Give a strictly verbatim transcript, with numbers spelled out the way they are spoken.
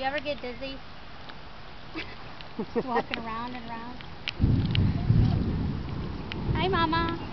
You ever get dizzy? Just walking around and around. Hi, Mama.